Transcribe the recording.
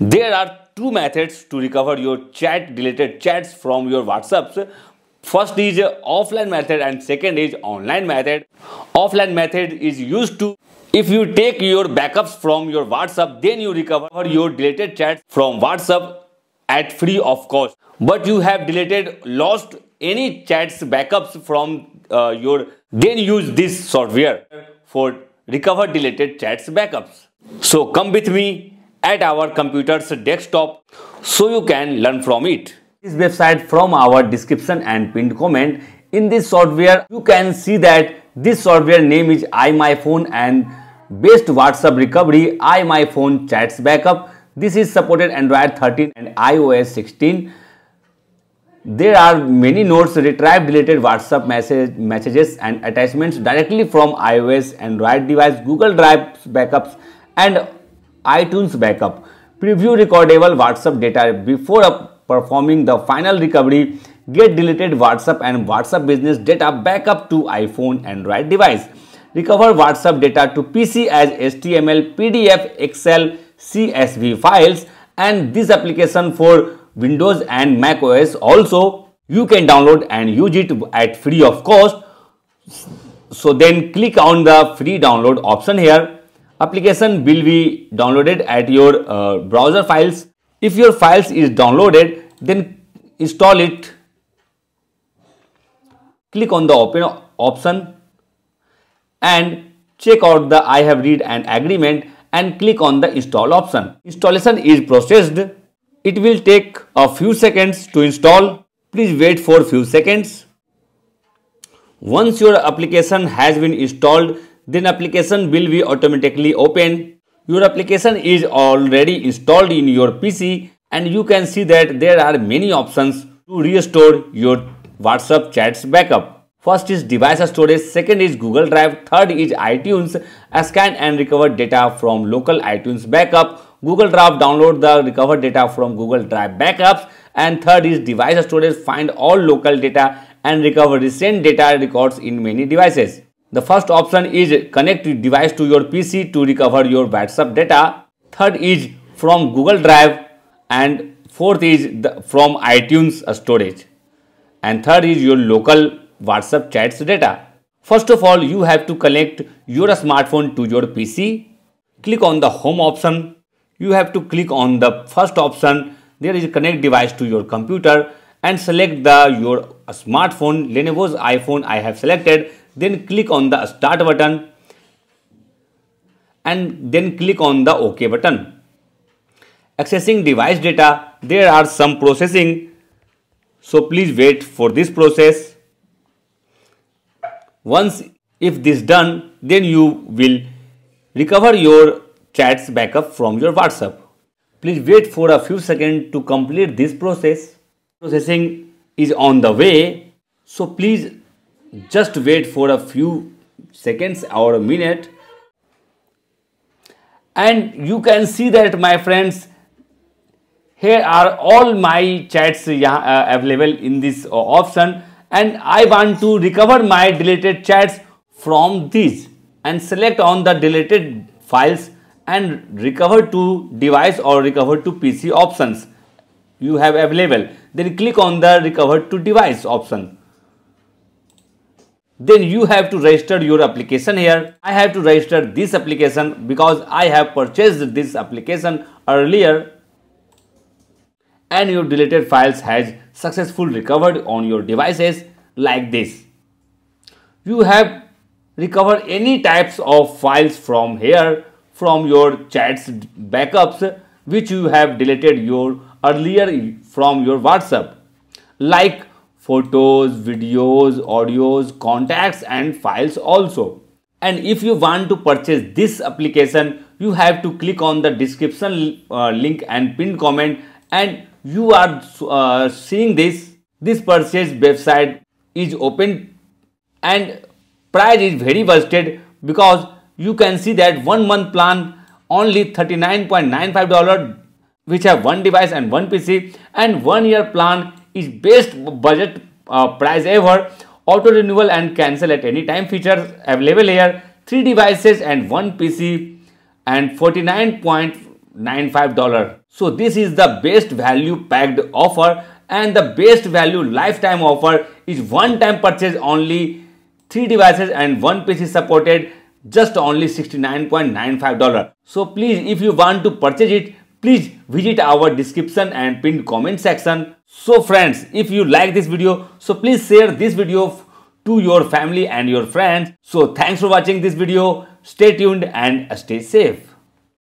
There are two methods to recover your deleted chats from your WhatsApp. First is offline method and second is online method. Offline method is used to if you take your backups from your WhatsApp, then you recover your deleted chats from WhatsApp at free of cost. But you have deleted, lost any chats backups from your, then use this software for recover deleted chats backups. So come with me at our computer's desktop so you can learn from it. This website from our description and pinned comment. In this software you can see that this software name is iMyFone and based WhatsApp recovery iMyFone Chats Backup. This is supported Android 13 and iOS 16. There are many notes, retrieve deleted WhatsApp messages and attachments directly from iOS, Android device, Google Drive backups and iTunes backup. Preview recordable WhatsApp data before performing the final recovery. Get deleted WhatsApp and WhatsApp business data backup to iPhone, Android device. Recover WhatsApp data to PC as HTML, PDF, Excel, CSV files, and this application for Windows and Mac OS also you can download and use it at free of cost. So then click on the free download option here. Application will be downloaded at your browser files. If your files is downloaded, then install it. Click on the open option and check out the I have read an agreement and click on the install option. Installation is processed. It will take a few seconds to install. Please wait for a few seconds. Once your application has been installed, then application will be automatically open. Your application is already installed in your PC and you can see that there are many options to restore your WhatsApp chats backup. First is device storage, second is Google Drive, third is iTunes. Scan and recover data from local iTunes backup. Google Drive, download the recovered data from Google Drive backups. And third is device storage, find all local data and recover recent data records in many devices. The first option is connect your device to your PC to recover your WhatsApp data. Third is from Google Drive and fourth is from iTunes storage. And third is your local WhatsApp chats data. First of all, you have to connect your smartphone to your PC. Click on the home option. You have to click on the first option. There is connect device to your computer and select your smartphone. Lenovo's iPhone I have selected. Then click on the start button and then click on the OK button. Accessing device data. There are some processing. So please wait for this process. Once if this done, then you will recover your chats backup from your WhatsApp. Please wait for a few seconds to complete this process. Processing is on the way. So please just wait for a few seconds or a minute. And you can see that, my friends, here are all my chats available in this option, and I want to recover my deleted chats from these and select on the deleted files and recover to device or recover to PC options you have available. Then click on the recover to device option. Then you have to register your application here. I have to register this application because I have purchased this application earlier. And your deleted files has successfully recovered on your devices like this. You have recovered any types of files from here from your chats backups which you have deleted your earlier from your WhatsApp, like photos, videos, audios, contacts and files also. And if you want to purchase this application, you have to click on the description link and pinned comment, and you are seeing this purchase website is open and price is very busted because you can see that 1 month plan only $39.95 which have one device and one PC, and 1 year plan is best budget price ever. Auto renewal and cancel at any time features available here. 3 devices and 1 PC and 49.95 $95. So this is the best value packed offer, and the best value lifetime offer is one-time purchase only, 3 devices and 1 PC supported, just only $69.95. So please, if you want to purchase it, please visit our description and pinned comment section. So friends, if you like this video, so please share this video to your family and your friends. So thanks for watching this video. Stay tuned and stay safe.